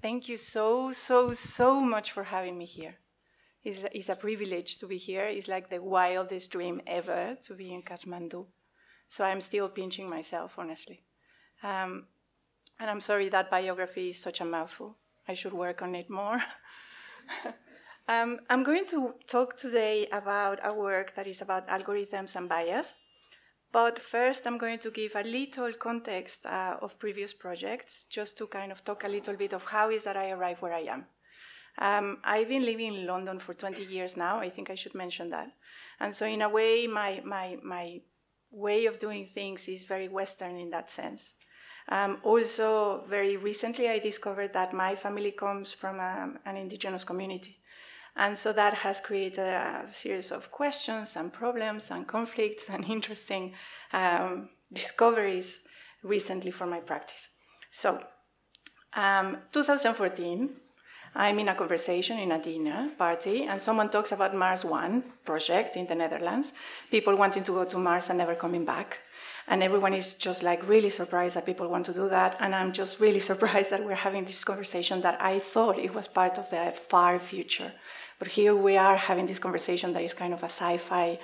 Thank you so much for having me here. It's a privilege to be here. It's like the wildest dream ever to be in Kathmandu. So I'm still pinching myself, honestly. And I'm sorry that biography is such a mouthful. I should work on it more. I'm going to talk today about a work that is about algorithms and bias. But first, I'm going to give a little context of previous projects, just to kind of talk a little bit of how is that I arrived where I am. I've been living in London for 20 years now. I think I should mention that. And so in a way, my way of doing things is very Western in that sense. Also, very recently, I discovered that my family comes from an indigenous community. And so that has created a series of questions and problems and conflicts and interesting discoveries recently for my practice. So, 2014, I'm in a conversation in a dinner party, and someone talks about Mars One project in the Netherlands, people wanting to go to Mars and never coming back. And everyone is just like really surprised that people want to do that. And I'm just really surprised that we're having this conversation that I thought it was part of the far future. But here we are having this conversation that is kind of a sci-fi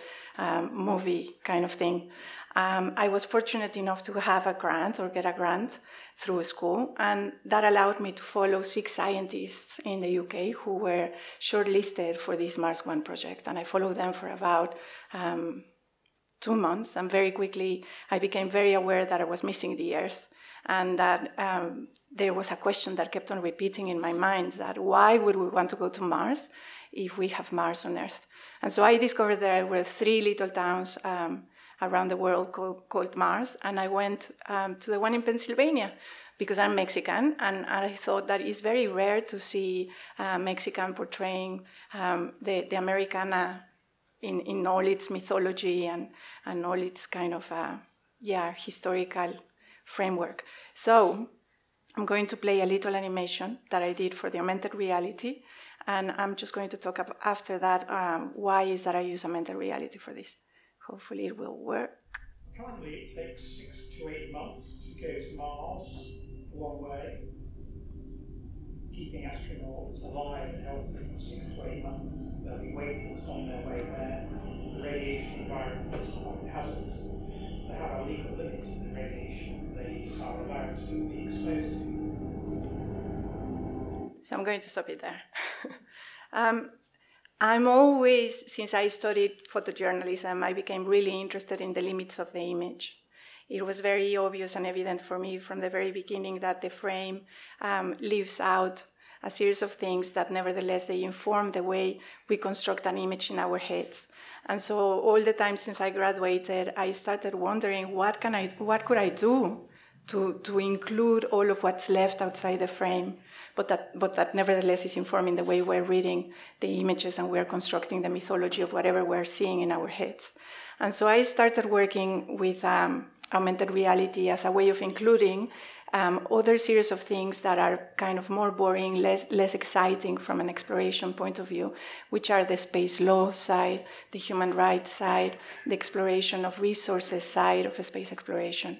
movie kind of thing. I was fortunate enough to have a grant or get a grant through school. And that allowed me to follow 6 scientists in the UK who were shortlisted for this Mars One project. And I followed them for about 2 months, and very quickly I became very aware that I was missing the Earth, and that there was a question that kept on repeating in my mind, that why would we want to go to Mars if we have Mars on Earth? And so I discovered there were 3 little towns around the world called Mars, and I went to the one in Pennsylvania, because I'm Mexican, and I thought that it's very rare to see Mexican portraying the Americana in all its mythology and all its kind of, historical framework. So I'm going to play a little animation that I did for the augmented reality, and I'm just going to talk about after that why is that I use augmented reality for this. Hopefully it will work. Currently it takes 6 to 8 months to go to Mars one way, keeping astronauts alive and healthy for 6 to 8 months. They'll be weightless on their way there. The radiation environment is quite hazardous. They have a legal limit to the radiation they are allowed to be exposed to. So I'm going to stop it there. I'm always, since I studied photojournalism, I became really interested in the limits of the image. It was very obvious and evident for me from the very beginning that the frame leaves out a series of things that nevertheless they inform the way we construct an image in our heads. And so all the time since I graduated, I started wondering what could I do to include all of what's left outside the frame, but that nevertheless is informing the way we're reading the images and we're constructing the mythology of whatever we're seeing in our heads. And so I started working with augmented reality as a way of including other series of things that are kind of more boring, less exciting from an exploration point of view, which are the space law side, the human rights side, the exploration of resources side of space exploration.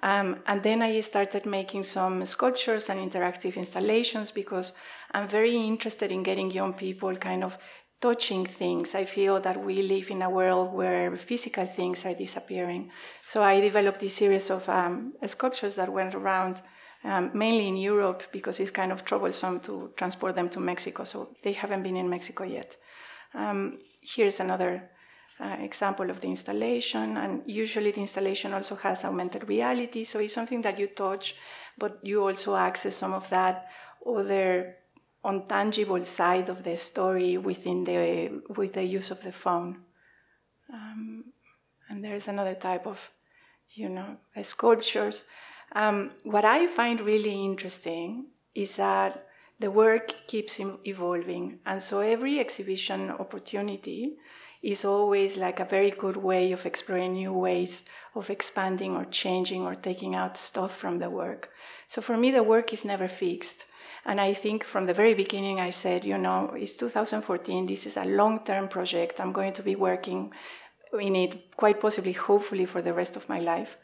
And then I started making some sculptures and interactive installations, because I'm very interested in getting young people kind of touching things. I feel that we live in a world where physical things are disappearing. So I developed this series of sculptures that went around mainly in Europe, because it's kind of troublesome to transport them to Mexico. So they haven't been in Mexico yet. Here's another example of the installation. And usually the installation also has augmented reality. So it's something that you touch, but you also access some of that other untangible side of the story with the use of the phone. And there's another type of, sculptures. What I find really interesting is that the work keeps evolving. And so every exhibition opportunity is always like a very good way of exploring new ways of expanding or changing or taking out stuff from the work. So for me, the work is never fixed. And I think from the very beginning, I said, it's 2014, this is a long-term project. I'm going to be working in it quite possibly, hopefully, for the rest of my life.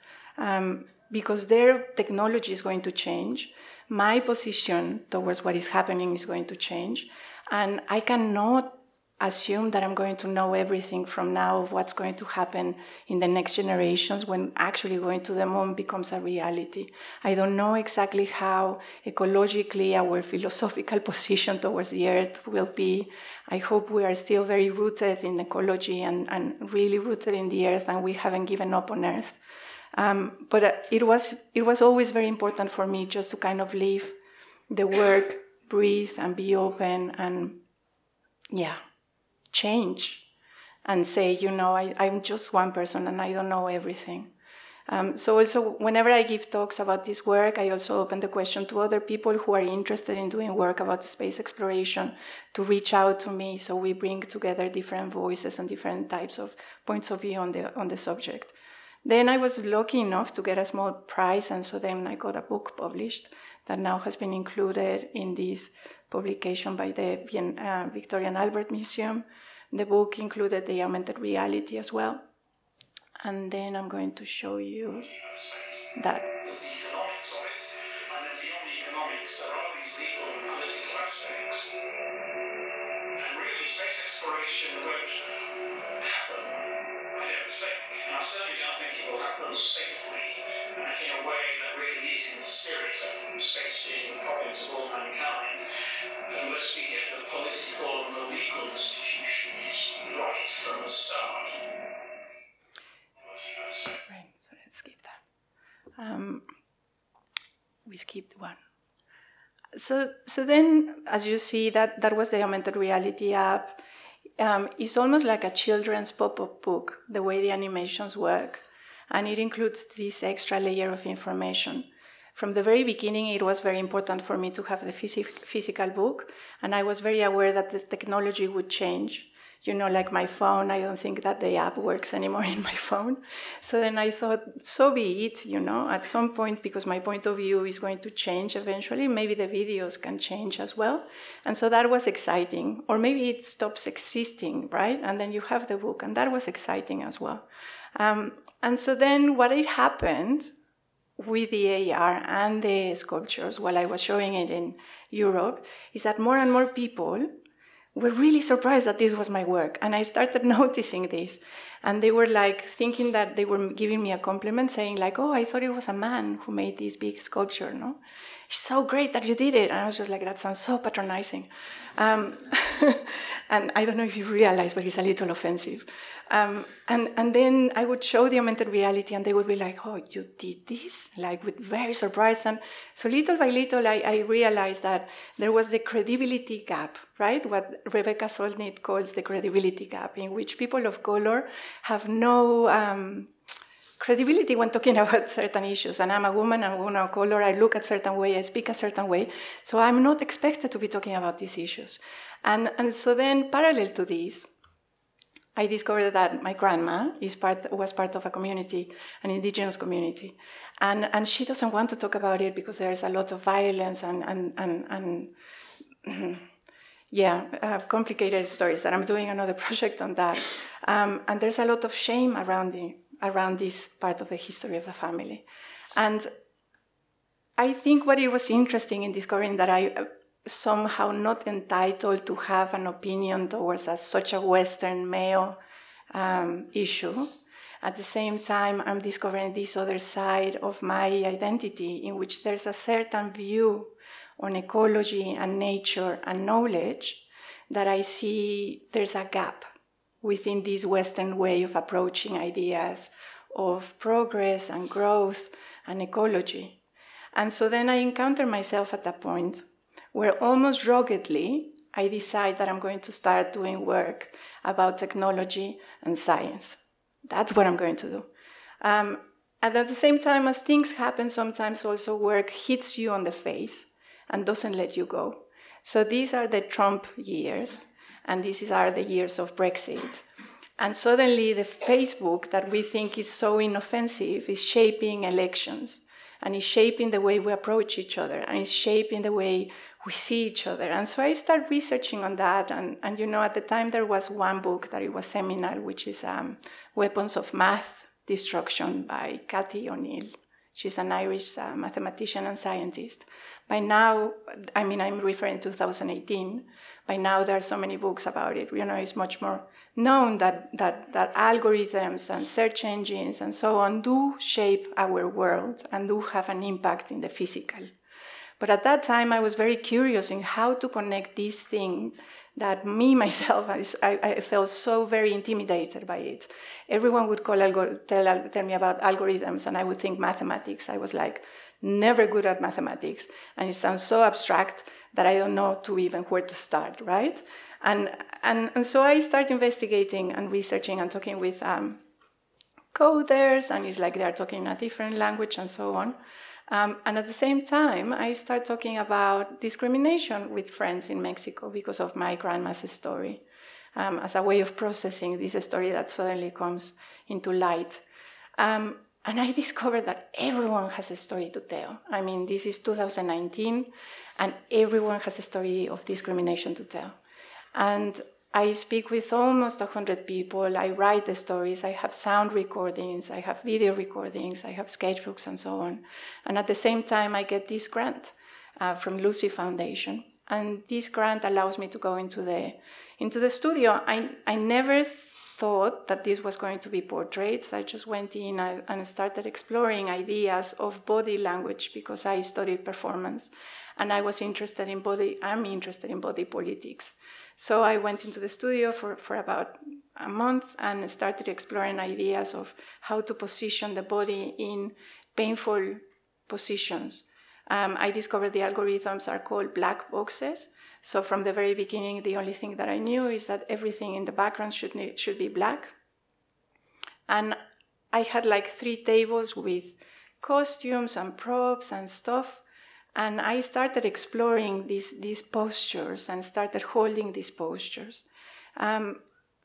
Because their technology is going to change. my position towards what is happening is going to change, and I cannot assume that I'm going to know everything from now of what's going to happen in the next generations when actually going to the moon becomes a reality. I don't know exactly how ecologically our philosophical position towards the Earth will be. I hope we are still very rooted in ecology and really rooted in the Earth, and we haven't given up on Earth. But it was always very important for me just to kind of leave the work, breathe, and be open, and yeah, change and say, you know, I'm just one person and I don't know everything. So also, whenever I give talks about this work, I also open the question to other people who are interested in doing work about space exploration to reach out to me, so we bring together different voices and different types of points of view on the subject. Then I was lucky enough to get a small prize, and so then I got a book published that now has been included in this publication by the Victoria and Albert Museum. The book included the augmented reality as well. And then I'm going to show you that. We skipped one. So then, as you see, that was the augmented reality app. It's almost like a children's pop-up book, the way the animations work. And it includes this extra layer of information. From the very beginning, it was very important for me to have the physical book. And I was very aware that the technology would change. You know, like my phone, I don't think that the app works anymore in my phone. So then I thought, so be it, you know, at some point, because my point of view is going to change eventually, maybe the videos can change as well. And so that was exciting. Or maybe it stops existing, right? And then you have the book, and that was exciting as well. And so then what had happened with the AR and the sculptures while I was showing it in Europe is that more and more people were really surprised that this was my work. And I started noticing this. And they were like thinking that they were giving me a compliment, saying like, oh, I thought it was a man who made this big sculpture, no? It's so great that you did it. And I was just like, that sounds so patronizing. And I don't know if you realize, but it's a little offensive. And then I would show the augmented reality and they would be like, oh, you did this? Like, with very surprised. And so little by little, I realized that there was the credibility gap, right? What Rebecca Solnit calls the credibility gap, in which people of color have no credibility when talking about certain issues. And I'm a woman, I'm a woman of color, I look a certain way, I speak a certain way. So I'm not expected to be talking about these issues. And so then, parallel to this, I discovered that my grandma was part of a community, an indigenous community. And she doesn't want to talk about it because there's a lot of violence and yeah, complicated stories that I'm doing another project on that. And there's a lot of shame around this part of the history of the family. And I think what it was interesting in discovering that I somehow not entitled to have an opinion towards such a Western male issue. At the same time, I'm discovering this other side of my identity in which there's a certain view on ecology and nature and knowledge that I see there's a gap within this Western way of approaching ideas of progress and growth and ecology. And so then I encounter myself at that point where almost ruggedly, I decide that I'm going to start doing work about technology and science. That's what I'm going to do. And at the same time, as things happen, sometimes also work hits you on the face and doesn't let you go. So these are the Trump years, and these are the years of Brexit. And suddenly the Facebook that we think is so inoffensive is shaping elections, and is shaping the way we approach each other, and is shaping the way we see each other. And so I started researching on that, and you know, at the time there was one book that it was seminal, which is Weapons of Math Destruction by Cathy O'Neill. She's an Irish mathematician and scientist. By now, I mean, I'm referring to 2018. By now, there are so many books about it. You know, it's much more known that algorithms and search engines and so on do shape our world and do have an impact in the physical. But at that time, I was very curious in how to connect this thing that me, myself, I felt so very intimidated by it. Everyone would tell me about algorithms, and I would think mathematics. I was like, never good at mathematics. And it sounds so abstract that I don't know to even where to start, right? And so I started investigating and researching and talking with coders, and it's like they're talking a different language and so on. And at the same time, I started talking about discrimination with friends in Mexico because of my grandma's story, as a way of processing this story that suddenly comes into light. And I discovered that everyone has a story to tell. I mean, this is 2019, and everyone has a story of discrimination to tell. And I speak with almost 100 people. I write the stories. I have sound recordings. I have video recordings. I have sketchbooks and so on. And at the same time, I get this grant from Lucy Foundation. And this grant allows me to go into the studio. I never thought that this was going to be portraits. I just went in and started exploring ideas of body language because I studied performance. And I was interested in body politics. So I went into the studio for about a month and started exploring ideas of how to position the body in painful positions. I discovered the algorithms are called black boxes. So from the very beginning, the only thing that I knew is that everything in the background should be black. And I had like 3 tables with costumes and props and stuff. And I started exploring these postures and started holding these postures.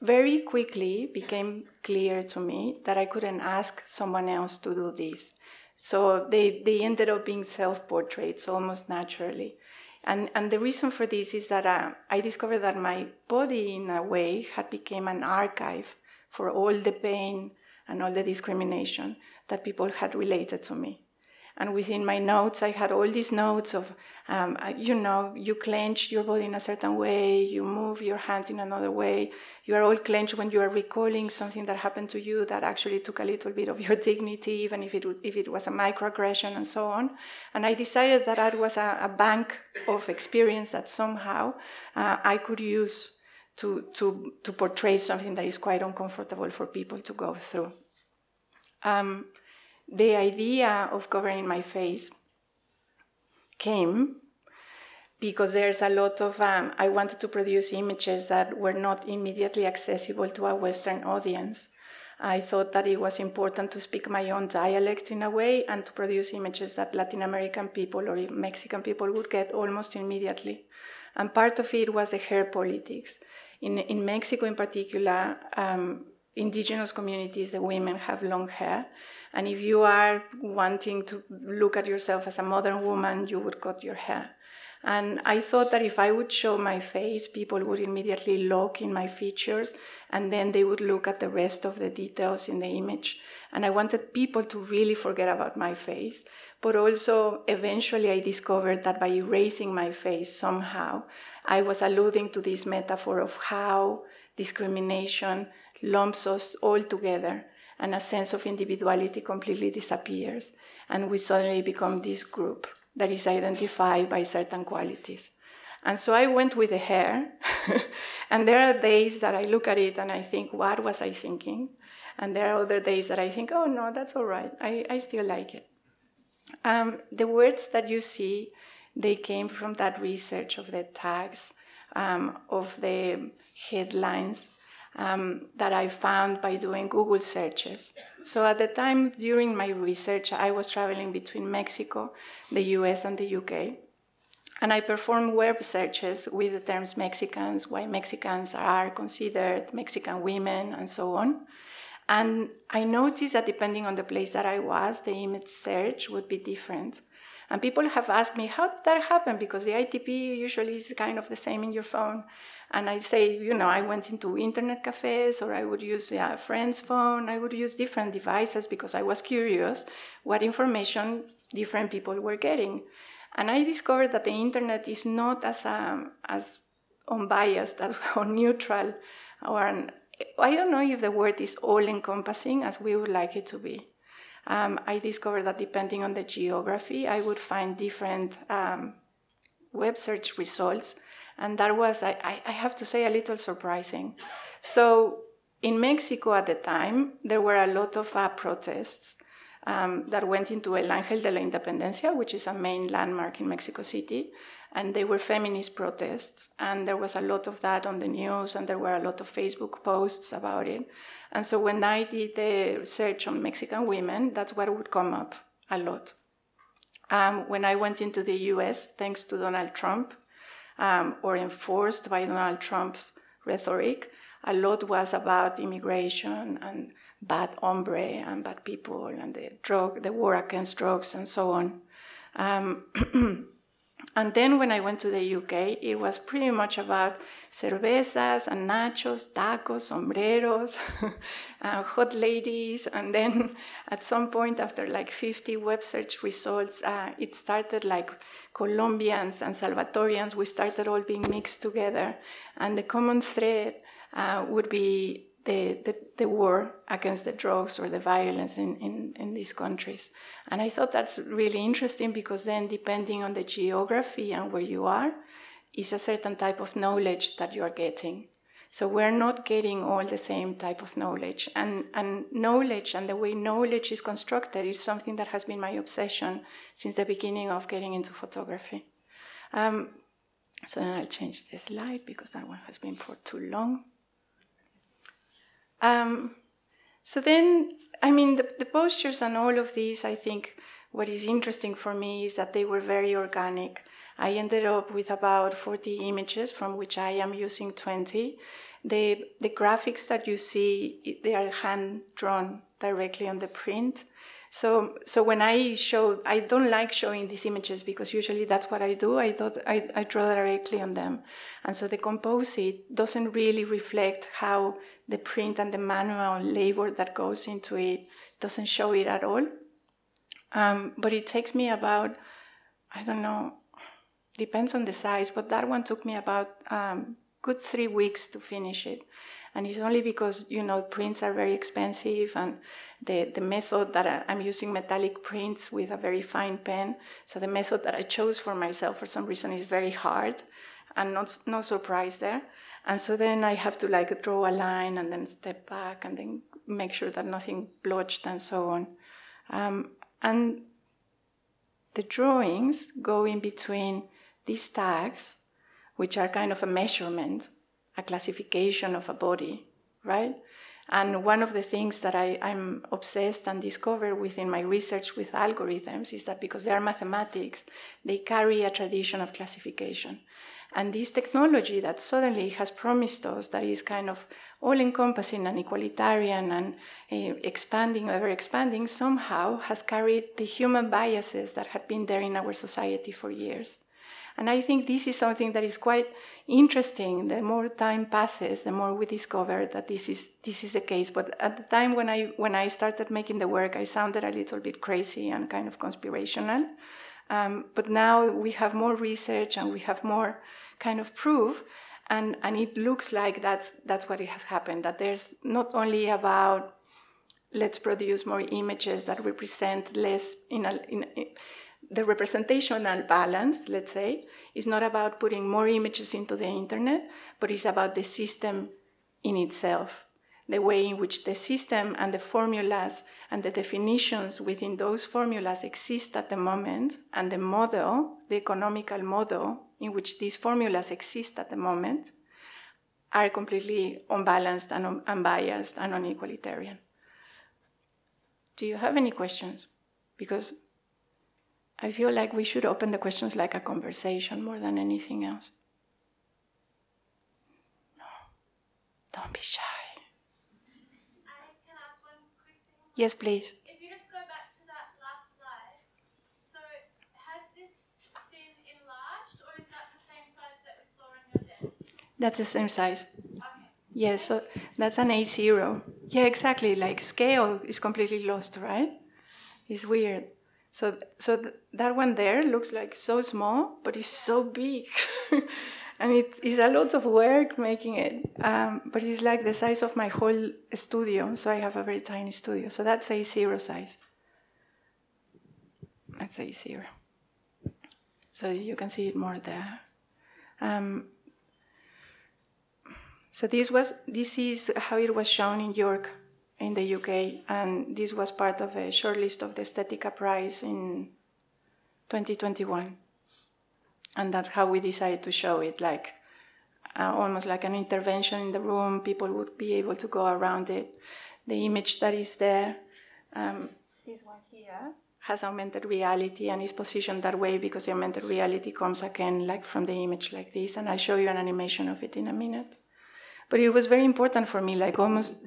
Very quickly became clear to me that I couldn't ask someone else to do this. So they ended up being self-portraits almost naturally. And the reason for this is that I discovered that my body, in a way, had become an archive for all the pain and all the discrimination that people had related to me. And within my notes, I had all these notes of, you know, you clench your body in a certain way, you move your hand in another way. You are all clenched when you are recalling something that happened to you that actually took a little bit of your dignity, even if it was a microaggression and so on. And I decided that that was a bank of experience that somehow I could use to portray something that is quite uncomfortable for people to go through. The idea of covering my face came because there's a lot of, I wanted to produce images that were not immediately accessible to a Western audience. I thought that it was important to speak my own dialect in a way and to produce images that Latin American people or Mexican people would get almost immediately. And part of it was the hair politics. In Mexico in particular, indigenous communities, the women have long hair. And if you are wanting to look at yourself as a modern woman, you would cut your hair. And I thought that if I would show my face, people would immediately look in my features, and then they would look at the rest of the details in the image. And I wanted people to really forget about my face. But also, eventually, I discovered that by erasing my face somehow, I was alluding to this metaphor of how discrimination lumps us all together. And a sense of individuality completely disappears. And we suddenly become this group that is identified by certain qualities. And so I went with the hair. And there are days that I look at it and I think, what was I thinking? And there are other days that I think, oh, no, that's all right. I still like it. The words that you see, they came from that research of the tags, of the headlines, that I found by doing Google searches. So at the time during my research, I was traveling between Mexico, the US, and the UK. And I performed web searches with the terms Mexicans, why Mexicans are considered, Mexican women, and so on. And I noticed that depending on the place that I was, the image search would be different. And people have asked me, how did that happen? Because the ITP usually is kind of the same in your phone. And I say, you know, I went into internet cafes, or I would use a friend's phone. I would use different devices because I was curious what information different people were getting. And I discovered that the internet is not as unbiased or neutral, or I don't know if the word is all-encompassing as we would like it to be. I discovered that depending on the geography, I would find different web search results, and that was, I have to say, a little surprising. So in Mexico at the time, there were a lot of protests that went into El Ángel de la Independencia, which is a main landmark in Mexico City, and they were feminist protests, and there was a lot of that on the news, and there were a lot of Facebook posts about it. And so when I did the research on Mexican women, that's what would come up a lot. When I went into the US, thanks to Donald Trump, or enforced by Donald Trump's rhetoric, a lot was about immigration and bad hombre and bad people and the war against drugs and so on. And then when I went to the UK, it was pretty much about cervezas and nachos, tacos, sombreros, hot ladies. And then at some point after like 50 web search results, it started like Colombians and Salvadorians. We started all being mixed together. And the common thread would be the war against the drugs or the violence in these countries. And I thought that's really interesting, because then depending on the geography and where you are, is a certain type of knowledge that you're getting. So we're not getting all the same type of knowledge. And knowledge and the way knowledge is constructed is something that has been my obsession since the beginning of getting into photography. So then I'll change the slide because that one has been for too long. So then, I mean, the postures and all of these, I think what is interesting for me is that they were very organic. I ended up with about 40 images, from which I am using 20. The graphics that you see, they are hand-drawn directly on the print. So when I show, I don't like showing these images because usually that's what I do. I draw directly on them. And so the composite doesn't really reflect how the print and the manual labor that goes into it doesn't show it at all. But it takes me about, I don't know, depends on the size, but that one took me about good 3 weeks to finish it. And it's only because, you know, prints are very expensive, and the method that I'm using, metallic prints with a very fine pen. So the method that I chose for myself for some reason is very hard, and no surprise there. And so then I have to like draw a line and then step back and then make sure that nothing blotched and so on. And the drawings go in between these tags, which are kind of a measurement, a classification of a body, right? And one of the things that I'm obsessed and discovered within my research with algorithms is that because they are mathematics, they carry a tradition of classification. And this technology that suddenly has promised us that is kind of all-encompassing and equalitarian and expanding, ever-expanding, somehow has carried the human biases that had been there in our society for years. And I think this is something that is quite interesting. The more time passes, the more we discover that this is the case. But at the time when I started making the work, I sounded a little bit crazy and kind of conspirational. But now we have more research and we have more kind of proof. And it looks like that's what it has happened, that there's not only about let's produce more images that represent less the representational balance, let's say, is not about putting more images into the internet, but it's about the system in itself, the way in which the system and the formulas and the definitions within those formulas exist at the moment, and the model, the economical model in which these formulas exist at the moment, are completely unbalanced and unbiased and unequalitarian. Do you have any questions? Because I feel like we should open the questions like a conversation more than anything else. No, don't be shy. I can ask one quick thing. Yes, please. If you just go back to that last slide, so has this been enlarged, or is that the same size that we saw on your desk? That's the same size. Okay. Yes, so that's an A0. Yeah, exactly, like scale is completely lost, right? It's weird. So that one there looks like so small, but it's so big. And it is a lot of work making it, but it's like the size of my whole studio, so I have a very tiny studio. So that's A0 size. That's A0. So you can see it more there. So this is how it was shown in York, in the UK, and this was part of a shortlist of the Aesthetica Prize in 2021. And that's how we decided to show it, like almost like an intervention in the room. People would be able to go around it. The image that is there, this one here, has augmented reality and is positioned that way because the augmented reality comes again, like from the image like this. And I'll show you an animation of it in a minute. But it was very important for me, like almost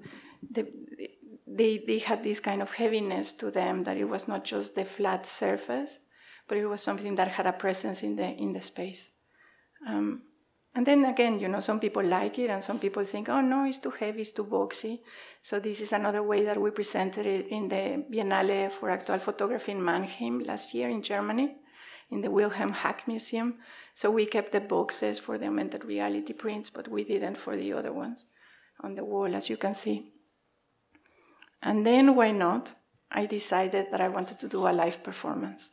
they had this kind of heaviness to them, that it was not just the flat surface, but it was something that had a presence in the space. And then again, you know, some people like it and some people think, oh no, it's too heavy, it's too boxy. So this is another way that we presented it in the Biennale for Actual Photography in Mannheim last year in Germany, in the Wilhelm Hack Museum. So we kept the boxes for the augmented reality prints, but we didn't for the other ones on the wall, as you can see. And then why not? I decided that I wanted to do a live performance,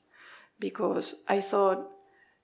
because I thought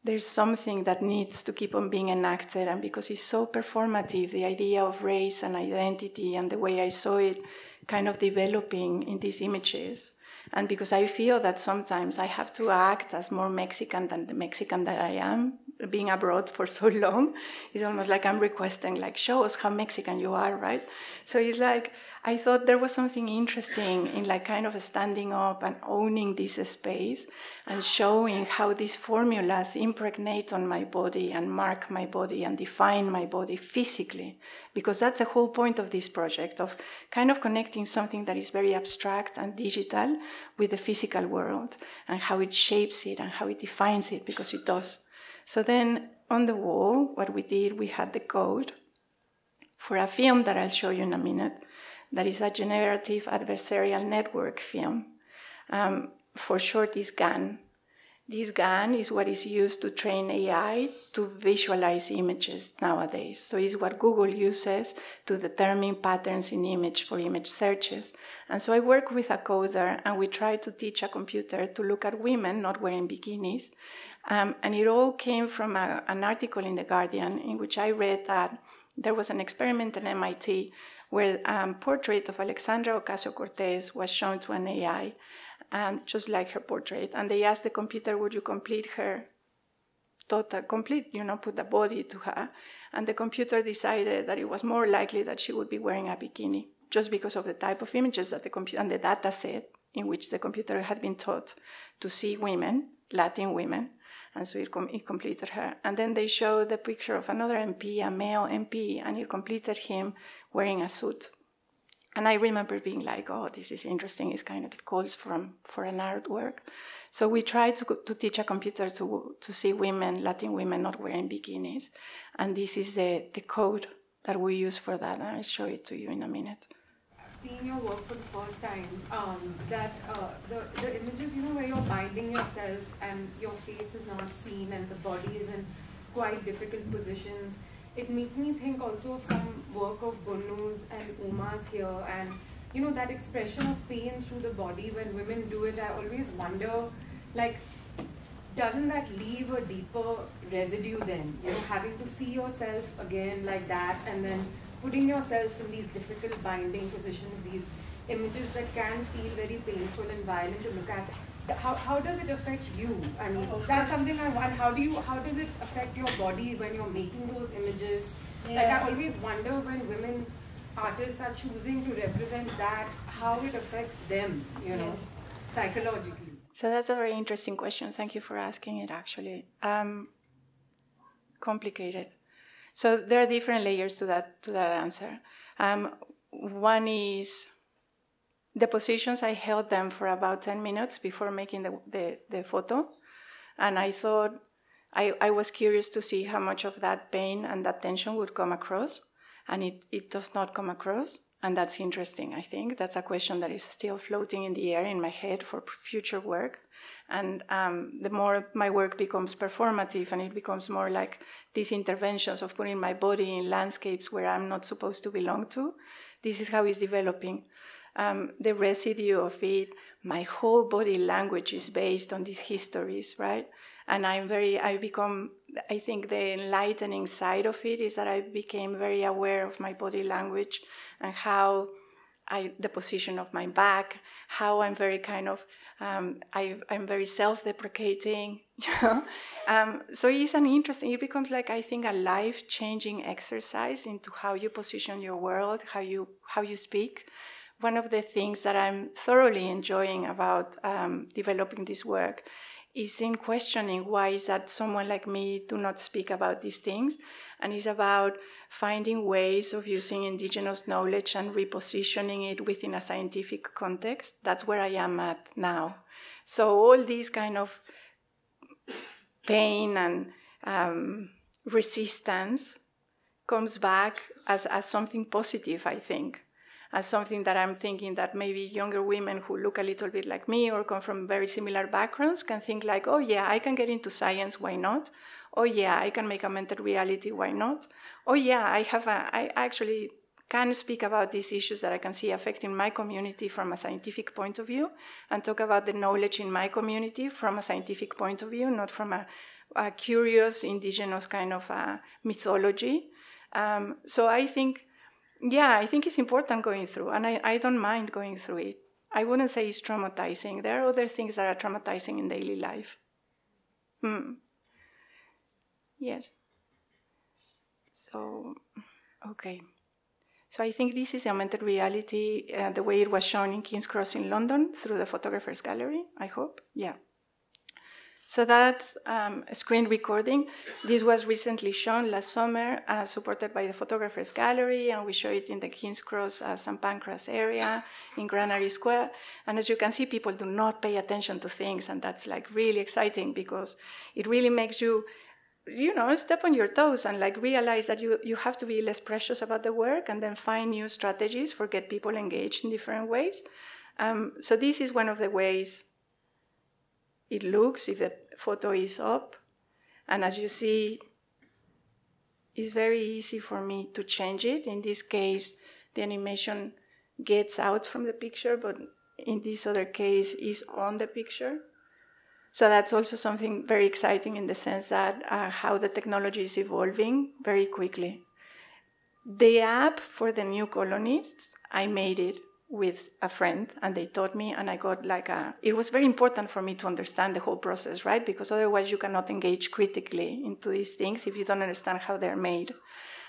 there's something that needs to keep on being enacted, and because it's so performative, the idea of race and identity and the way I saw it kind of developing in these images, and because I feel that sometimes I have to act as more Mexican than the Mexican that I am, being abroad for so long, it's almost like I'm requesting, like, show us how Mexican you are, right? So it's like, I thought there was something interesting in like kind of standing up and owning this space and showing how these formulas impregnate on my body and mark my body and define my body physically, because that's the whole point of this project, of kind of connecting something that is very abstract and digital with the physical world and how it shapes it and how it defines it, because it does. So then on the wall, what we did, we had the code for a film that I'll show you in a minute, that is a Generative Adversarial Network film. For short, is GAN. This GAN is what is used to train AI to visualize images nowadays. So it's what Google uses to determine patterns in image for image searches. And so I work with a coder, and we try to teach a computer to look at women not wearing bikinis. And it all came from an article in The Guardian, in which I read that there was an experiment at MIT where a portrait of Alexandria Ocasio-Cortez was shown to an AI, just like her portrait. And they asked the computer, would you complete her total, complete, you know, put the body to her? And the computer decided that it was more likely that she would be wearing a bikini, just because of the type of images that the computer, and the data set in which the computer had been taught to see women, Latin women. And so it completed her. And then they showed the picture of another MP, a male MP, and it completed him wearing a suit. And I remember being like, oh, this is interesting. It's kind of, it calls for an artwork. So we tried to teach a computer to see women, Latin women, not wearing bikinis. And this is the code that we use for that. And I'll show it to you in a minute. Seeing your work for the first time, the images, you know, where you're binding yourself and your face is not seen and the body is in quite difficult positions, it makes me think also of some work of Bunus and Uma's here, and, you know, that expression of pain through the body when women do it. I always wonder, like, doesn't that leave a deeper residue then, you know, having to see yourself again like that, and then putting yourself in these difficult binding positions, these images that can feel very painful and violent to look at. How does it affect you? I mean, that's something I want. How does it affect your body when you're making those images? Yeah. Like, I always wonder when women artists are choosing to represent that, how it affects them, you know, psychologically. So that's a very interesting question. Thank you for asking it, actually. Complicated. So there are different layers to that answer. One is the positions. I held them for about 10 minutes before making the photo. And I thought, I was curious to see how much of that pain and that tension would come across. And it does not come across. And that's interesting, I think. That's a question that is still floating in the air in my head for future work. And the more my work becomes performative and it becomes more like these interventions of putting my body in landscapes where I'm not supposed to belong to, this is how it's developing. The residue of it, my whole body language is based on these histories, right? And I think the enlightening side of it is that I became very aware of my body language and how the position of my back, how I'm very kind of, I'm very self-deprecating, you know? So it's an interesting, it becomes like, I think, a life-changing exercise into how you position your world, how you speak. One of the things that I'm thoroughly enjoying about developing this work is in questioning why is that someone like me do not speak about these things, and it's about finding ways of using indigenous knowledge and repositioning it within a scientific context. That's where I am at now. So all these kind of pain and resistance comes back as something positive, I think, as something that I'm thinking that maybe younger women who look a little bit like me or come from very similar backgrounds can think like, oh yeah, I can get into science, why not? Oh yeah, I can make augmented reality, why not? Oh yeah, I actually can speak about these issues that I can see affecting my community from a scientific point of view and talk about the knowledge in my community from a scientific point of view, not from a curious indigenous kind of mythology. So I think, yeah, I think it's important going through, and I don't mind going through it. I wouldn't say it's traumatizing. There are other things that are traumatizing in daily life. Mm. Yes. So, okay. So I think this is augmented reality, the way it was shown in King's Cross in London through the Photographer's Gallery, I hope. Yeah. So that's a screen recording. This was recently shown last summer, supported by the Photographer's Gallery, and we show it in the King's Cross, St. Pancras area, in Granary Square. And as you can see, people do not pay attention to things, and that's like really exciting because it really makes you, you know, step on your toes and like realize that you have to be less precious about the work and then find new strategies for get people engaged in different ways. So this is one of the ways it looks if the photo is up. And as you see, it's very easy for me to change it. In this case, the animation gets out from the picture, but in this other case, is on the picture. So that's also something very exciting in the sense that how the technology is evolving very quickly. The app for the new colonists, I made it with a friend, and they taught me, and I got like it was very important for me to understand the whole process, right? Because otherwise you cannot engage critically into these things if you don't understand how they're made.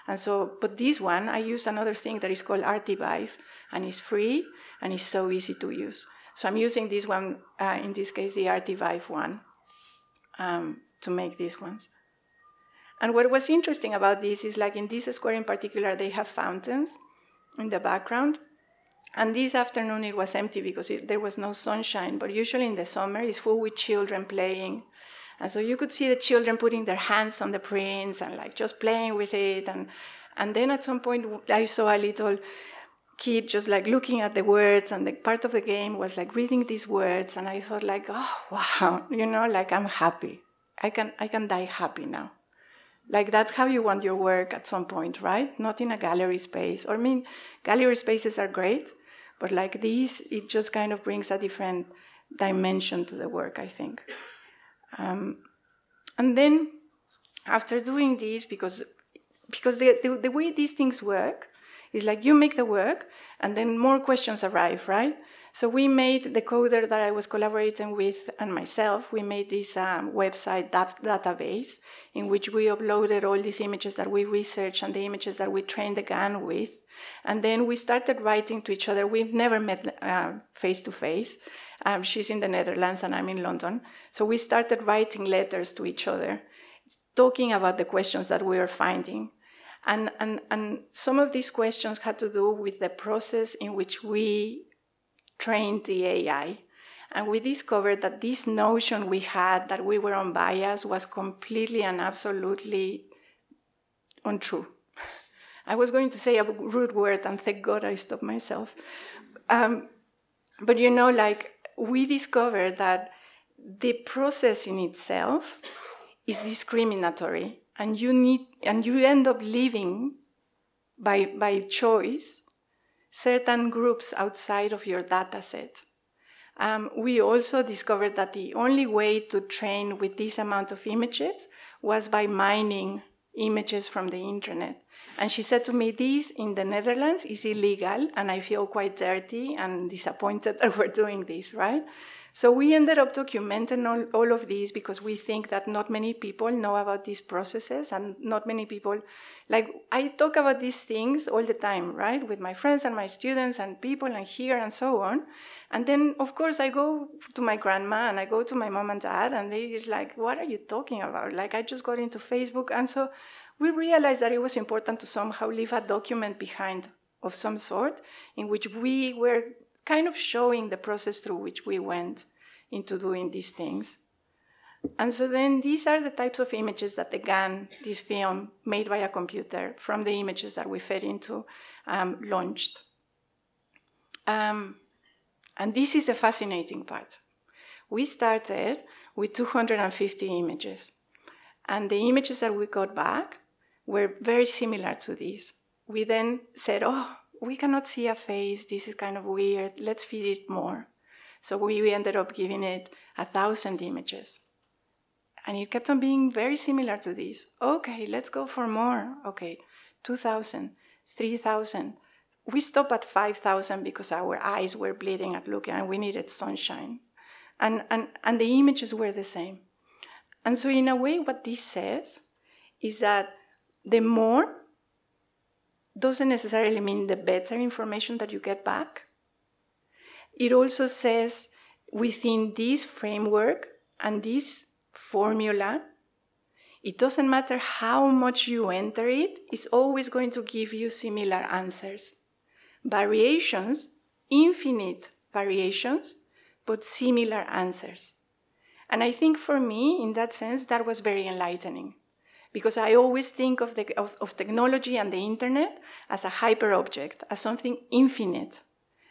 And so, but this one, I used another thing that is called Artivive, and it's free, and it's so easy to use. So I'm using this one, in this case, the Artivive one, to make these ones. And what was interesting about this is like in this square in particular, they have fountains in the background. And this afternoon it was empty because there was no sunshine, but usually in the summer it's full with children playing. And so you could see the children putting their hands on the prints and like just playing with it. And then at some point I saw a little kid just like looking at the words, and the part of the game was like reading these words. And I thought like, oh, wow, you know, like I'm happy. I can die happy now. Like that's how you want your work at some point, right? Not in a gallery space. Or I mean, gallery spaces are great, but like these, it just kind of brings a different dimension to the work, I think. And then after doing this, because the way these things work is like you make the work and then more questions arrive, right? So we made the coder that I was collaborating with and myself, we made this website database in which we uploaded all these images that we researched and the images that we trained the GAN with. And then we started writing to each other. We've never met face to face. She's in the Netherlands and I'm in London. So we started writing letters to each other, talking about the questions that we were finding. And some of these questions had to do with the process in which we trained the AI. And we discovered that this notion we had that we were unbiased was completely and absolutely untrue. I was going to say a rude word, and thank God I stopped myself. But you know, like we discovered that the process in itself is discriminatory, and you end up living by choice certain groups outside of your data set. We also discovered that the only way to train with this amount of images was by mining images from the internet. And she said to me, this in the Netherlands is illegal, and I feel quite dirty and disappointed that we're doing this, right? So we ended up documenting all of these because we think that not many people know about these processes, and not many people, like, I talk about these things all the time, right? With my friends and my students and people and here and so on. And then, of course, I go to my grandma and I go to my mom and dad, and they just like, what are you talking about? Like, I just got into Facebook. And so we realized that it was important to somehow leave a document behind of some sort in which we were kind of showing the process through which we went into doing these things. And so then these are the types of images that the GAN, this film made by a computer from the images that we fed into, launched. And this is the fascinating part. We started with 250 images, and the images that we got back were very similar to these. We then said, oh, we cannot see a face, this is kind of weird, let's feed it more. So we ended up giving it 1,000 images. And it kept on being very similar to these. Okay, let's go for more. Okay, 2,000, 3,000. We stopped at 5,000 because our eyes were bleeding at looking and we needed sunshine. And the images were the same. And so in a way, what this says is that the more doesn't necessarily mean the better information that you get back. It also says within this framework and this formula, it doesn't matter how much you enter it, it's always going to give you similar answers. Variations, infinite variations, but similar answers. And I think for me, in that sense, that was very enlightening. Because I always think of technology and the internet as a hyperobject, as something infinite.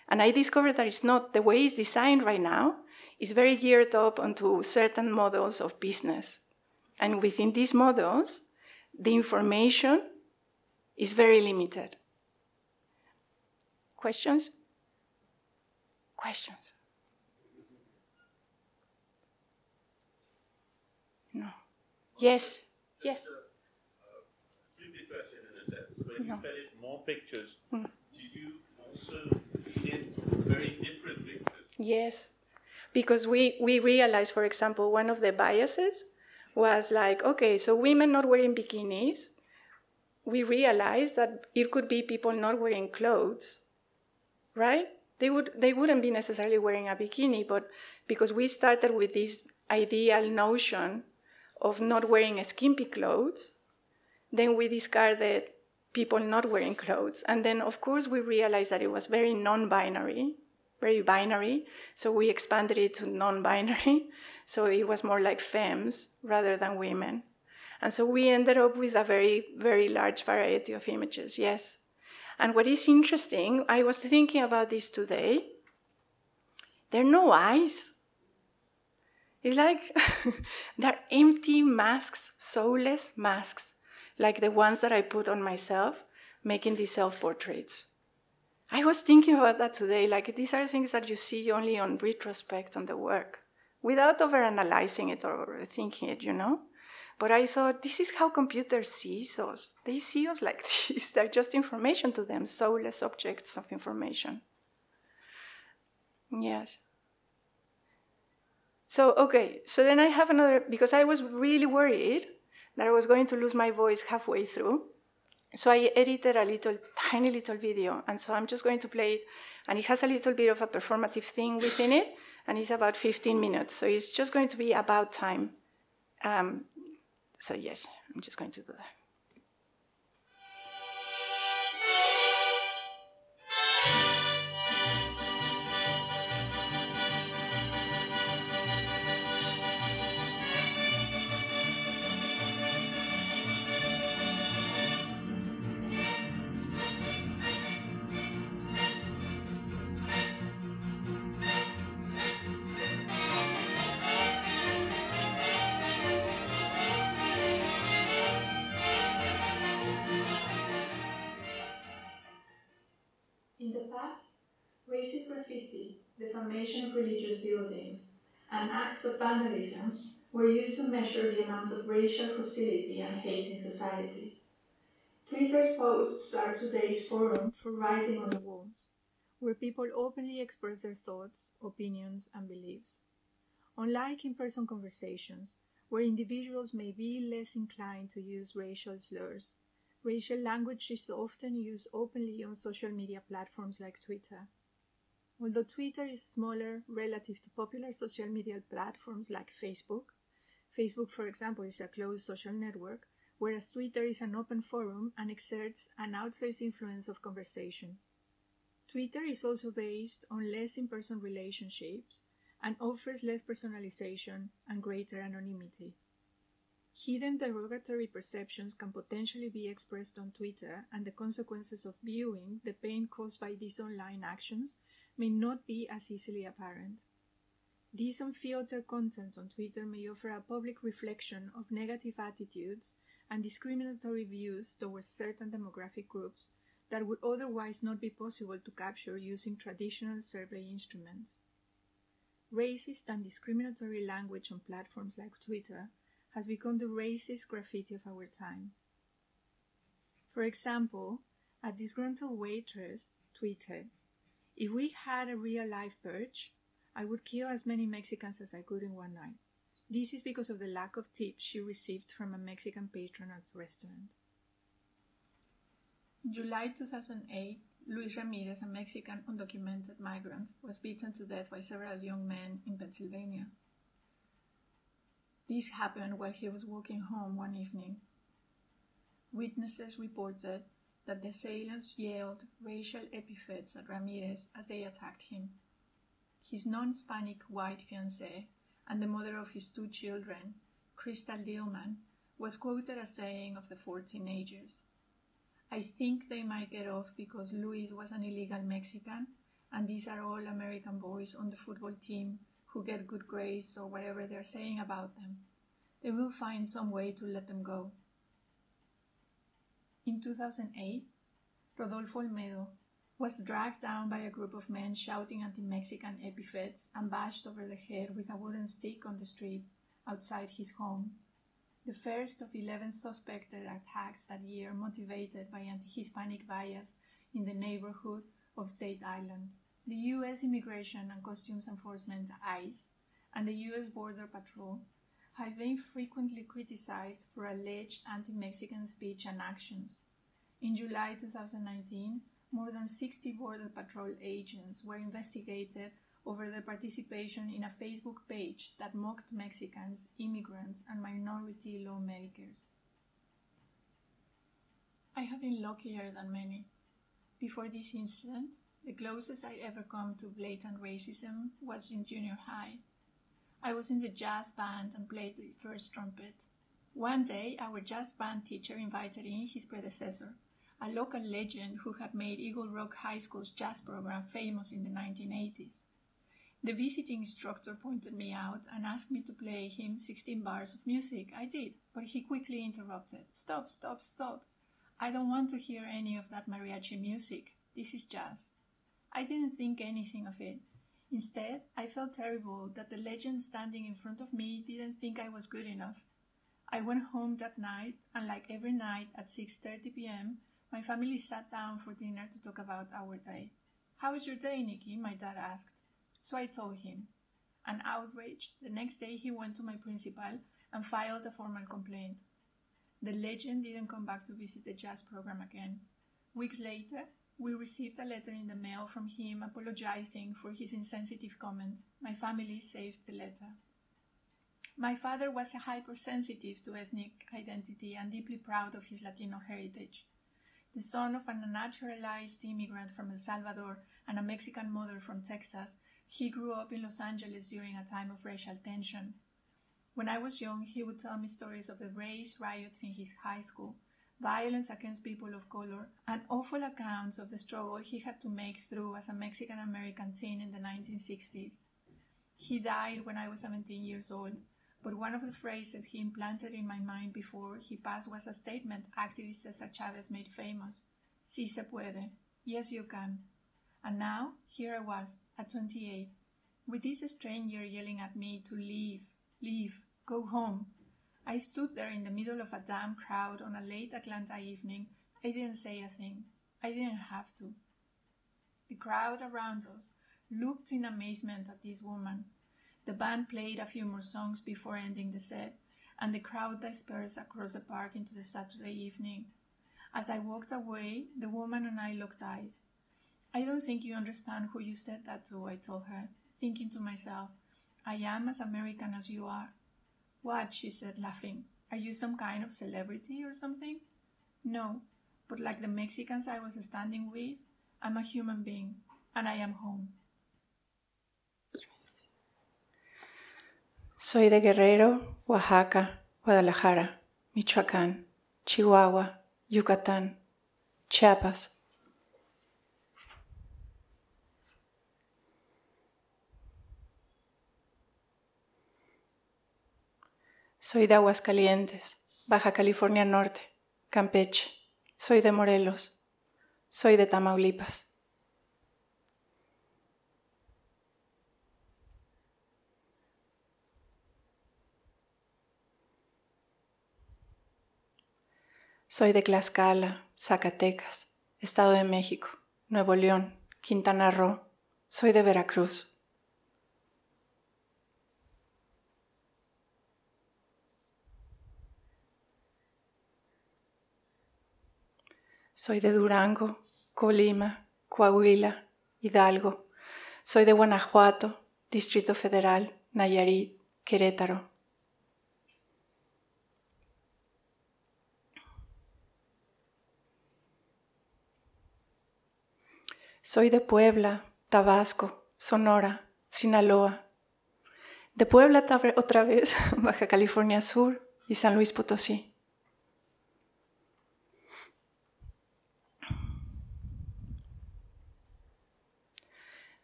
And I discovered that it's not. The way it's designed right now is very geared up onto certain models of business. And within these models, the information is very limited. Questions? Questions? No. Yes? Yes. Simple question in a sense. When you added more pictures, do you also get very different pictures? Yes, because we realized, for example, one of the biases was like, okay, so women not wearing bikinis. We realized that it could be people not wearing clothes, right? They wouldn't be necessarily wearing a bikini, but because we started with this ideal notion of not wearing skimpy clothes, then we discarded people not wearing clothes. And then, of course, we realized that it was very non-binary, very binary, so we expanded it to non-binary, so it was more like femmes rather than women. And so we ended up with a very, very large variety of images, yes. And what is interesting, I was thinking about this today, there are no eyes. It's like they're empty masks, soulless masks, like the ones that I put on myself, making these self-portraits. I was thinking about that today, like these are things that you see only on retrospect on the work, without over-analyzing it or thinking it, you know? But I thought, this is how computers see us. They see us like this. They're just information to them, soulless objects of information. Yes. So, okay, so then I have another, because I was really worried that I was going to lose my voice halfway through. So I edited a little, tiny little video, and so I'm just going to play it, and it has a little bit of a performative thing within it, and it's about 15 minutes, so it's just going to be about time. So yes, I'm just going to do that. past, racist graffiti, defamation of religious buildings, and acts of vandalism were used to measure the amount of racial hostility and hate in society. Twitter posts are today's forum for writing on the walls, where people openly express their thoughts, opinions, and beliefs. Unlike in-person conversations, where individuals may be less inclined to use racial slurs, racial language is often used openly on social media platforms like Twitter. Although Twitter is smaller relative to popular social media platforms like Facebook, for example, is a closed social network, whereas Twitter is an open forum and exerts an outsized influence of conversation. Twitter is also based on less in-person relationships and offers less personalization and greater anonymity. Hidden derogatory perceptions can potentially be expressed on Twitter, and the consequences of viewing the pain caused by these online actions may not be as easily apparent. This unfiltered content on Twitter may offer a public reflection of negative attitudes and discriminatory views towards certain demographic groups that would otherwise not be possible to capture using traditional survey instruments. Racist and discriminatory language on platforms like Twitter has become the racist graffiti of our time. For example, a disgruntled waitress tweeted, "If we had a real-life purge, I would kill as many Mexicans as I could in one night. This is because of the lack of tips she received from a Mexican patron at the restaurant." In July 2008, Luis Ramirez, a Mexican undocumented migrant, was beaten to death by several young men in Pennsylvania. This happened while he was walking home one evening. Witnesses reported that the assailants yelled racial epithets at Ramirez as they attacked him. His non-Hispanic white fiancée and the mother of his two children, Crystal Dillman, was quoted as saying of the four teenagers, "I think they might get off because Luis was an illegal Mexican, and these are all American boys on the football team who get good grades or whatever they're saying about them. They will find some way to let them go." In 2008, Rodolfo Olmedo was dragged down by a group of men shouting anti-Mexican epithets and bashed over the head with a wooden stick on the street outside his home. The first of 11 suspected attacks that year, motivated by anti-Hispanic bias in the neighborhood of State Island. The U.S. Immigration and Customs Enforcement, ICE, and the U.S. Border Patrol have been frequently criticized for alleged anti-Mexican speech and actions. In July 2019, more than 60 Border Patrol agents were investigated over their participation in a Facebook page that mocked Mexicans, immigrants, and minority lawmakers. I have been luckier than many. Before this incident, the closest I'd ever come to blatant racism was in junior high. I was in the jazz band and played the first trumpet. One day, our jazz band teacher invited in his predecessor, a local legend who had made Eagle Rock High School's jazz program famous in the 1980s. The visiting instructor pointed me out and asked me to play him 16 bars of music. I did, but he quickly interrupted. "Stop, stop, stop. I don't want to hear any of that mariachi music. This is jazz." I didn't think anything of it. Instead, I felt terrible that the legend standing in front of me didn't think I was good enough. I went home that night, and like every night at 6:30 p.m., my family sat down for dinner to talk about our day. "How was your day, Nikki?" my dad asked. So I told him. And outraged, the next day he went to my principal and filed a formal complaint. The legend didn't come back to visit the jazz program again. Weeks later, we received a letter in the mail from him apologizing for his insensitive comments. My family saved the letter. My father was hypersensitive to ethnic identity and deeply proud of his Latino heritage. The son of an unnaturalized immigrant from El Salvador and a Mexican mother from Texas, he grew up in Los Angeles during a time of racial tension. When I was young, he would tell me stories of the race riots in his high school, violence against people of color, and awful accounts of the struggle he had to make through as a Mexican-American teen in the 1960s. He died when I was 17 years old, but one of the phrases he implanted in my mind before he passed was a statement activist Cesar Chavez made famous, "Si se puede," yes you can. And now, here I was, at 28, with this stranger yelling at me to leave, leave, go home. I stood there in the middle of a damn crowd on a late Atlanta evening. I didn't say a thing. I didn't have to. The crowd around us looked in amazement at this woman. The band played a few more songs before ending the set, and the crowd dispersed across the park into the Saturday evening. As I walked away, the woman and I locked eyes. "I don't think you understand who you said that to," I told her, thinking to myself, "I am as American as you are." "What?" she said, laughing. "Are you some kind of celebrity or something?" "No, but like the Mexicans I was standing with, I'm a human being, and I am home." Soy de Guerrero, Oaxaca, Guadalajara, Michoacán, Chihuahua, Yucatán, Chiapas. Soy de Aguascalientes, Baja California Norte, Campeche. Soy de Morelos. Soy de Tamaulipas. Soy de Tlaxcala, Zacatecas, Estado de México, Nuevo León, Quintana Roo. Soy de Veracruz. Soy de Durango, Colima, Coahuila, Hidalgo. Soy de Guanajuato, Distrito Federal, Nayarit, Querétaro. Soy de Puebla, Tabasco, Sonora, Sinaloa. De Puebla otra vez, Baja California Sur y San Luis Potosí.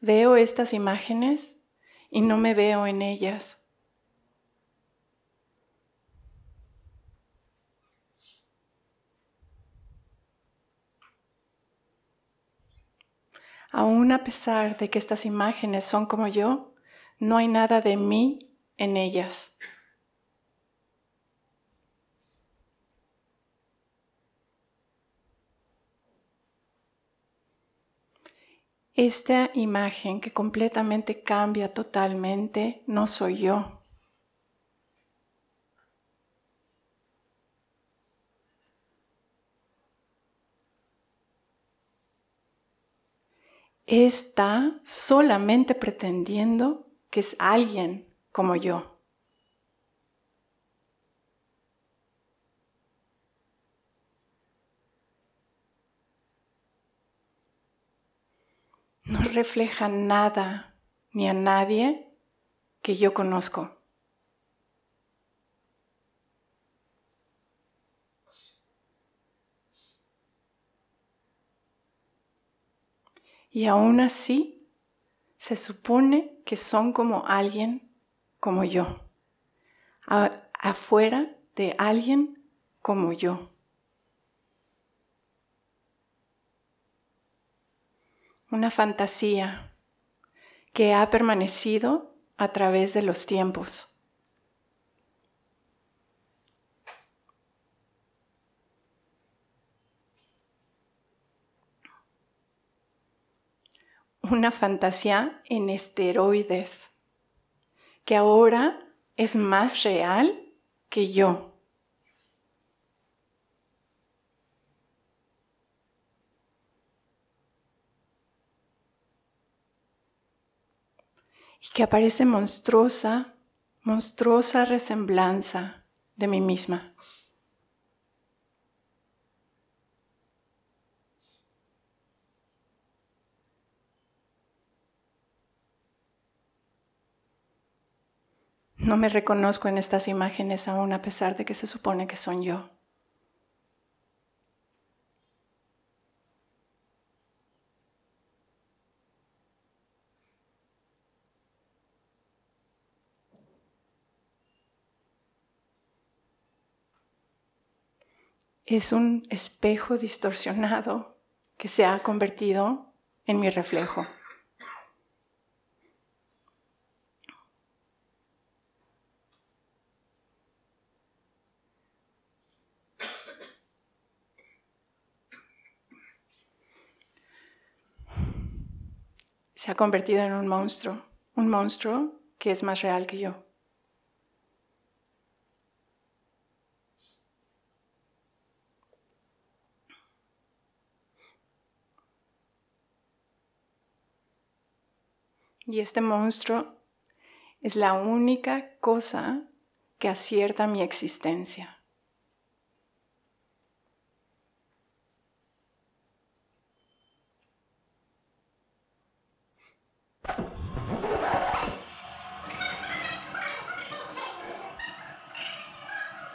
Veo estas imágenes y no me veo en ellas. Aún a pesar de que estas imágenes son como yo, no hay nada de mí en ellas. Esta imagen que completamente cambia totalmente no soy yo. Está solamente pretendiendo que es alguien como yo. No refleja nada ni a nadie que yo conozco. Y aún así, se supone que son como alguien como yo, afuera de alguien como yo. Una fantasía que ha permanecido a través de los tiempos. Una fantasía en esteroides que ahora es más real que yo. Y que aparece monstruosa, monstruosa resemblanza de mí misma. No me reconozco en estas imágenes aún a pesar de que se supone que son yo. Es un espejo distorsionado que se ha convertido en mi reflejo. Se ha convertido en un monstruo que es más real que yo. Y este monstruo es la única cosa que acierta mi existencia.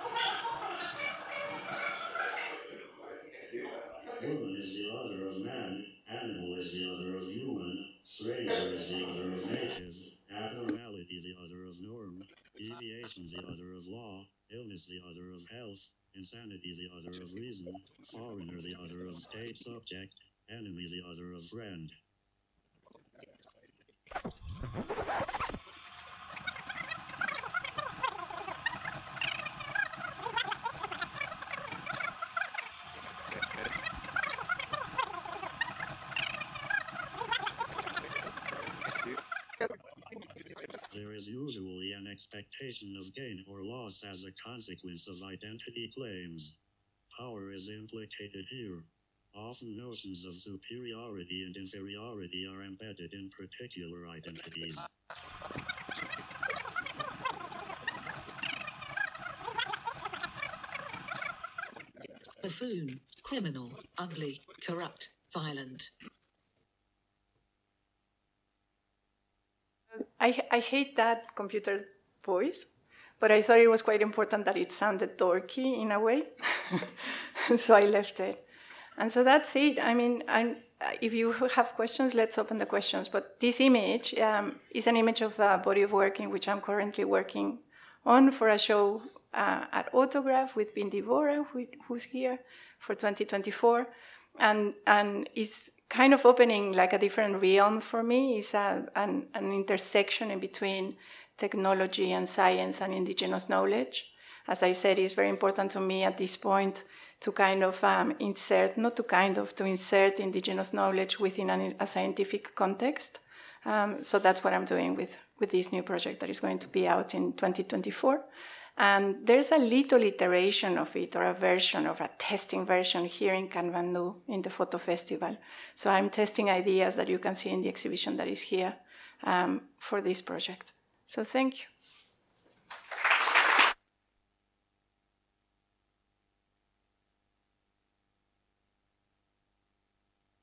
Woman is the other of man, animal is the other of human, stranger is the other of native, abnormality the other of norm, deviation the other of law, illness the other of health, insanity the other of reason, foreigner the other of state subject, enemy the other of friend. There is usually an expectation of gain or loss as a consequence of identity claims. Power is implicated here. Often notions of superiority and inferiority are embedded in particular identities. Buffoon, criminal, ugly, corrupt, violent. I hate that computer's voice, but I thought it was quite important that it sounded dorky in a way, so I left it. And so that's it. I mean, if you have questions, let's open the questions. But this image is an image of a body of work in which I'm currently working on for a show at Autograph with Bindi Bora, who's here, for 2024. And it's kind of opening like a different realm for me. It's an intersection in between technology and science and indigenous knowledge. As I said, it's very important to me at this point to kind of insert indigenous knowledge within a scientific context. So that's what I'm doing with this new project that is going to be out in 2024. And there's a little iteration of it, or a version of a testing version here in Kathmandu in the photo festival. So I'm testing ideas that you can see in the exhibition that is here for this project. So thank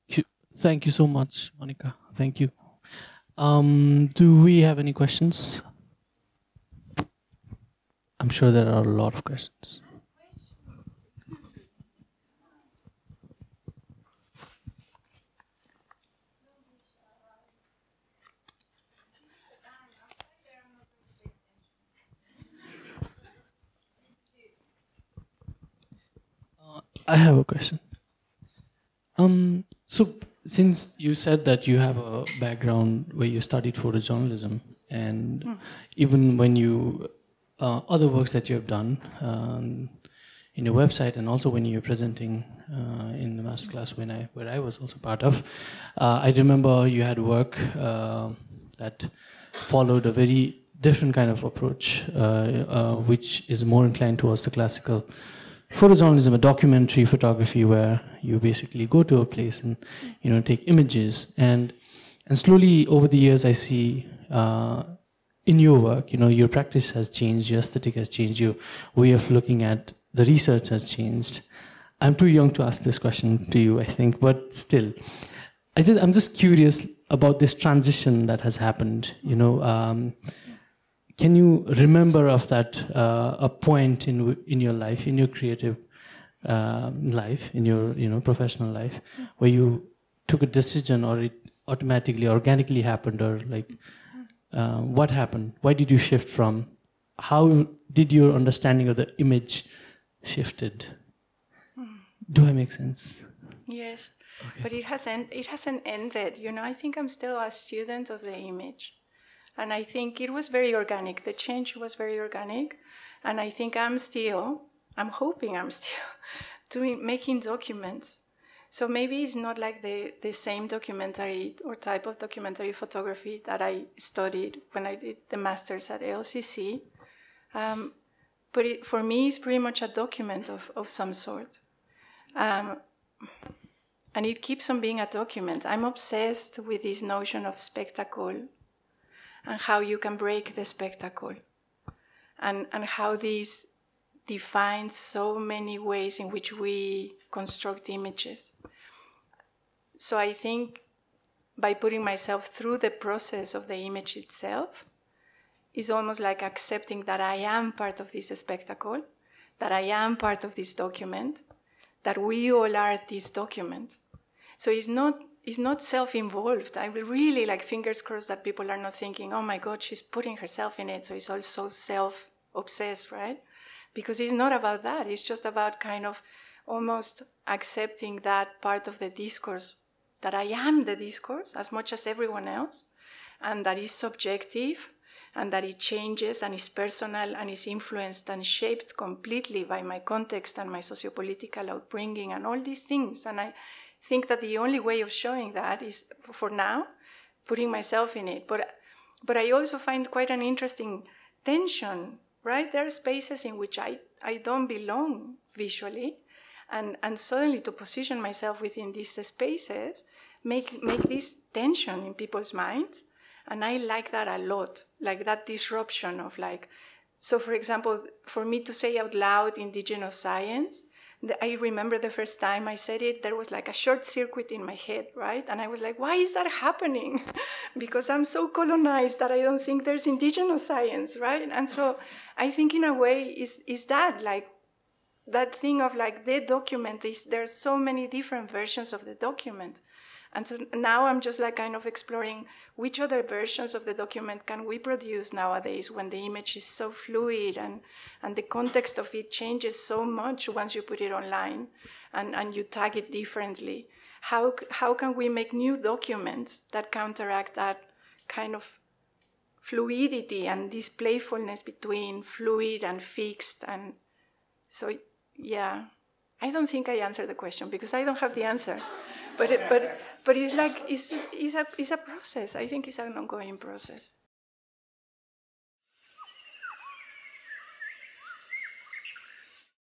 you. Thank you so much, Monica. Thank you. Do we have any questions? I'm sure there are a lot of questions. I have a question. So since you said that you have a background where you studied photojournalism, and even when you other works that you have done in your website, and also when you were presenting in the masterclass where I was also part of, I remember you had work that followed a very different kind of approach, which is more inclined towards the classical photojournalism, a documentary photography, where you basically go to a place and take images, and slowly over the years I see in your work, your practice has changed, your aesthetic has changed, your way of looking at the research has changed. I'm too young to ask this question to you, I think, but still, I'm just curious about this transition that has happened. Can you remember of that a point in your life, in your creative life, in your professional life, where you took a decision, or it automatically, organically happened, or like? What happened? Why did you shift from? How did your understanding of the image shifted? Do I make sense? Yes, okay. But it hasn't ended. You know, I think I'm still a student of the image. And I think it was very organic. The change was very organic. And I think I'm hoping I'm still doing, making documents. So maybe it's not like the same documentary or type of documentary photography that I studied when I did the master's at LCC. But it, for me, it's pretty much a document of some sort. And it keeps on being a document. I'm obsessed with this notion of spectacle and how you can break the spectacle and how these define so many ways in which we construct images. So I think by putting myself through the process of the image itself is almost like accepting that I am part of this spectacle, that I am part of this document, that we all are this document. So it's not self-involved. I really, like, fingers crossed that people are not thinking, oh my God, she's putting herself in it, so it's also self-obsessed, right? Because it's not about that. It's just about kind of almost accepting that part of the discourse, that I am the discourse as much as everyone else, and that is subjective, and that it changes, and is personal, and is influenced and shaped completely by my context and my sociopolitical upbringing and all these things. And I think that the only way of showing that is, for now, putting myself in it. But I also find quite an interesting tension, right? There are spaces in which I don't belong visually, and suddenly to position myself within these spaces make this tension in people's minds, and I like that a lot, like that disruption of, like, so for example, for me to say out loud indigenous science, I remember the first time I said it, there was like a short circuit in my head, right? And I was like, why is that happening? Because I'm so colonized that I don't think there's indigenous science, right? And so I think in a way is that, like, that thing of, like, the document, is there's so many different versions of the document. And so now I'm just, like, kind of exploring which other versions of the document can we produce nowadays when the image is so fluid and the context of it changes so much once you put it online and you tag it differently. How can we make new documents that counteract that kind of fluidity and this playfulness between fluid and fixed? And so, yeah, I don't think I answered the question because I don't have the answer. But it's like, it's a process. I think it's an ongoing process.